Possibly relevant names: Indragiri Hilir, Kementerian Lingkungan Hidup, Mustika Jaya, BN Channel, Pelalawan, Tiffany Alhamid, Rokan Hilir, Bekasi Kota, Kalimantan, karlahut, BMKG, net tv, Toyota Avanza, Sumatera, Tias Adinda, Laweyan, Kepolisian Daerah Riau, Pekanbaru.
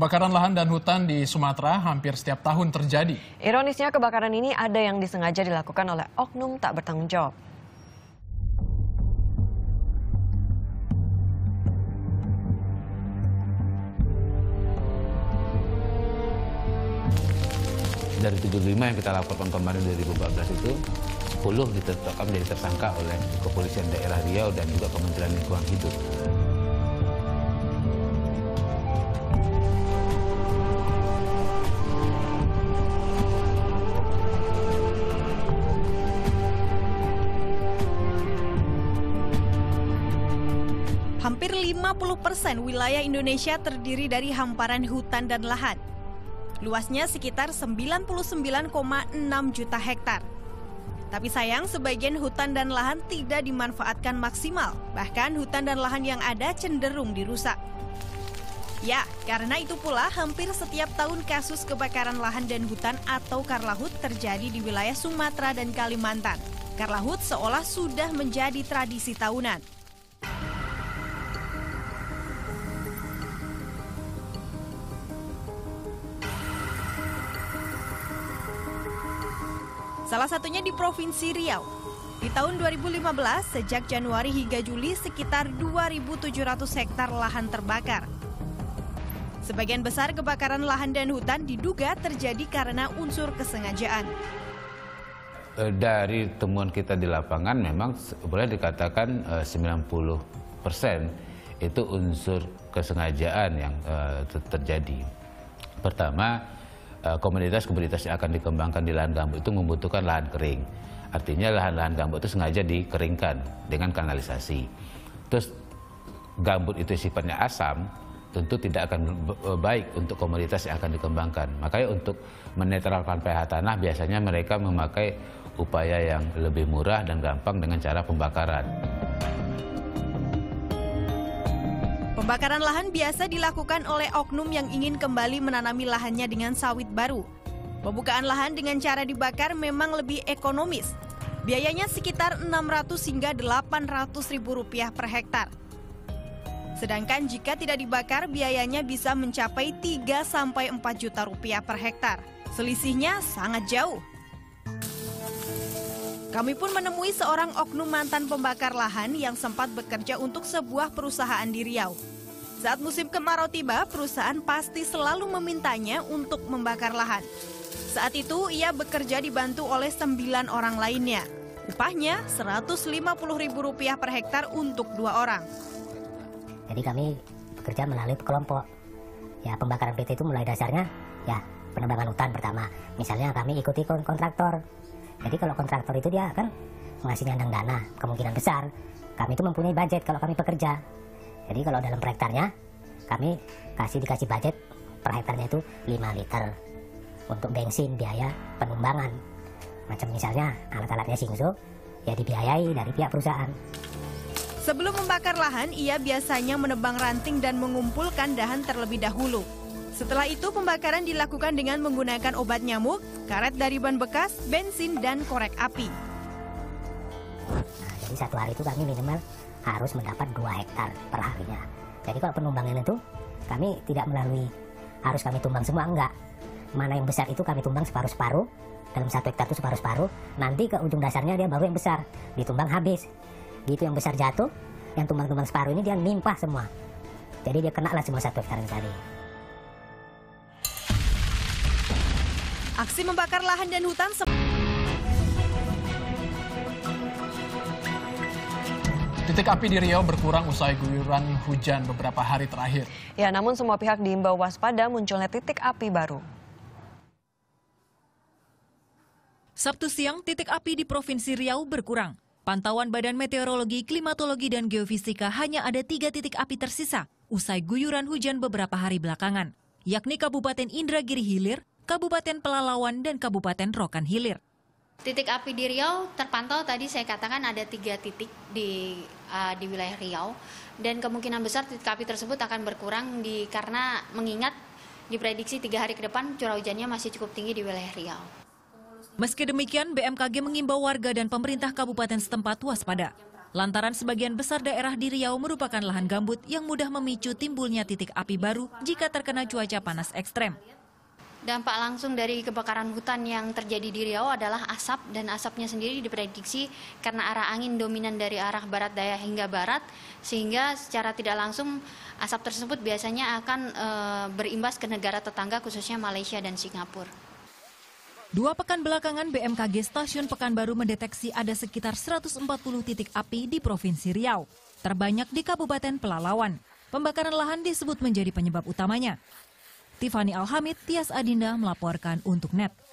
Kebakaran lahan dan hutan di Sumatera hampir setiap tahun terjadi. Ironisnya kebakaran ini ada yang disengaja dilakukan oleh oknum tak bertanggung jawab. Dari 75 yang kita laporkan kemarin 2014 itu, 10 ditetapkan menjadi tersangka oleh Kepolisian Daerah Riau dan juga Kementerian Lingkungan Hidup. Hampir 50% wilayah Indonesia terdiri dari hamparan hutan dan lahan. Luasnya sekitar 99,6 juta hektar. Tapi sayang, sebagian hutan dan lahan tidak dimanfaatkan maksimal. Bahkan hutan dan lahan yang ada cenderung dirusak. Ya, karena itu pula hampir setiap tahun kasus kebakaran lahan dan hutan atau karlahut terjadi di wilayah Sumatera dan Kalimantan. Karlahut seolah sudah menjadi tradisi tahunan. Salah satunya di Provinsi Riau. Di tahun 2015, sejak Januari hingga Juli sekitar 2.700 hektar lahan terbakar. Sebagian besar kebakaran lahan dan hutan diduga terjadi karena unsur kesengajaan. Dari temuan kita di lapangan memang boleh dikatakan 90% itu unsur kesengajaan yang terjadi. Pertama, komunitas-komunitas yang akan dikembangkan di lahan gambut itu membutuhkan lahan kering. Artinya lahan-lahan gambut itu sengaja dikeringkan dengan kanalisasi. Terus gambut itu sifatnya asam, tentu tidak akan baik untuk komunitas yang akan dikembangkan. Makanya untuk menetralkan pH tanah biasanya mereka memakai upaya yang lebih murah dan gampang dengan cara pembakaran. Pembakaran lahan biasa dilakukan oleh oknum yang ingin kembali menanami lahannya dengan sawit baru. Pembukaan lahan dengan cara dibakar memang lebih ekonomis. Biayanya sekitar 600 hingga 800 ribu rupiah per hektar. Sedangkan jika tidak dibakar, biayanya bisa mencapai 3 sampai 4 juta rupiah per hektar. Selisihnya sangat jauh. Kami pun menemui seorang oknum mantan pembakar lahan yang sempat bekerja untuk sebuah perusahaan di Riau. Saat musim kemarau tiba, perusahaan pasti selalu memintanya untuk membakar lahan. Saat itu ia bekerja dibantu oleh 9 orang lainnya. Upahnya Rp150.000 per hektar untuk 2 orang. Jadi kami bekerja melalui kelompok. Ya, pembakaran PT itu mulai dasarnya ya penebangan hutan pertama. Misalnya kami ikuti kontraktor. Jadi kalau kontraktor itu dia kan ngasih nyandang dana, kemungkinan besar kami itu mempunyai budget kalau kami bekerja. Jadi kalau dalam per hektarnya, kami dikasih budget per hektarnya itu 5 liter untuk bensin biaya pengembangan. Macam misalnya alat-alatnya singso, ya dibiayai dari pihak perusahaan. Sebelum membakar lahan, ia biasanya menebang ranting dan mengumpulkan dahan terlebih dahulu. Setelah itu pembakaran dilakukan dengan menggunakan obat nyamuk, karet dari ban bekas, bensin, dan korek api. Nah, jadi satu hari itu kami minimal harus mendapat 2 hektar per harinya. Jadi kalau penumbangan itu kami tidak melalui harus kami tumbang semua, enggak. Mana yang besar itu kami tumbang separuh-separuh, dalam 1 hektar itu separuh-separuh, nanti ke ujung dasarnya dia baru yang besar, ditumbang habis. Gitu yang besar jatuh, yang tumbang-tumbang separuh ini dia nimpah semua. Jadi dia kenalah semua 1 hektar yang tadi. Aksi membakar lahan dan hutan titik api di Riau berkurang usai guyuran hujan beberapa hari terakhir. Ya, namun semua pihak diimbau waspada munculnya titik api baru. Sabtu siang, titik api di Provinsi Riau berkurang. Pantauan Badan Meteorologi, Klimatologi, dan Geofisika hanya ada 3 titik api tersisa usai guyuran hujan beberapa hari belakangan, yakni Kabupaten Indragiri Hilir, Kabupaten Pelalawan, dan Kabupaten Rokan Hilir. Titik api di Riau terpantau tadi saya katakan ada 3 titik di wilayah Riau, dan kemungkinan besar titik api tersebut akan berkurang karena mengingat diprediksi 3 hari ke depan curah hujannya masih cukup tinggi di wilayah Riau. Meski demikian, BMKG mengimbau warga dan pemerintah kabupaten setempat waspada. Lantaran sebagian besar daerah di Riau merupakan lahan gambut yang mudah memicu timbulnya titik api baru jika terkena cuaca panas ekstrem. Dampak langsung dari kebakaran hutan yang terjadi di Riau adalah asap, dan asapnya sendiri diprediksi karena arah angin dominan dari arah barat daya hingga barat, sehingga secara tidak langsung asap tersebut biasanya akan berimbas ke negara tetangga, khususnya Malaysia dan Singapura. 2 pekan belakangan BMKG Stasiun Pekanbaru mendeteksi ada sekitar 140 titik api di Provinsi Riau, terbanyak di Kabupaten Pelalawan. Pembakaran lahan disebut menjadi penyebab utamanya. Tiffany Alhamid, Tias Adinda melaporkan untuk NET.